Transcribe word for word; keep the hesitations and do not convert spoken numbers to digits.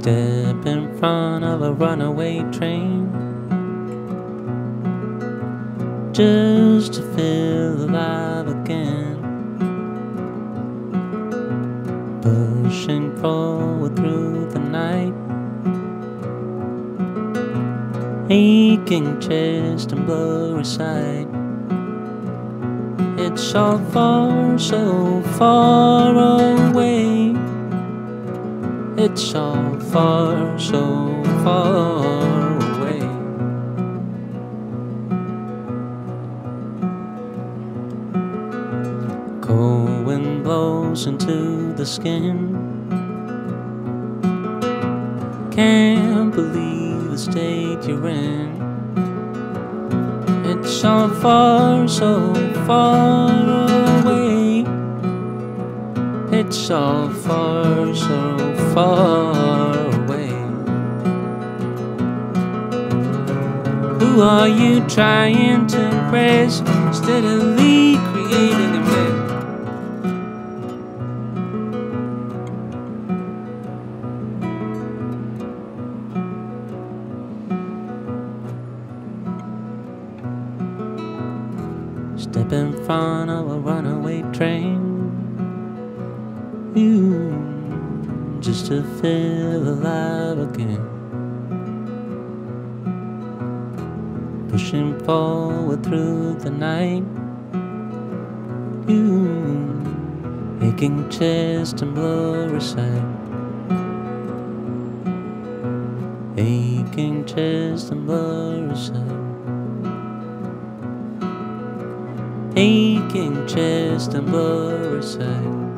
Step in front of a runaway train, just to feel alive again. Pushing forward through the night, aching chest and blurry sight. It's all far, so far away. It's all far, so far away. Cold wind blows into the skin. Can't believe the state you're in. It's all far, so far away. It's all far, so far away. Who are you trying to impress, steadily creating a myth? Step in front of a runaway train, you just to feel alive again. Pushing forward through the night, you aching chest and blurry sight. Aching chest and blurry sight. Aching chest and blurry sight.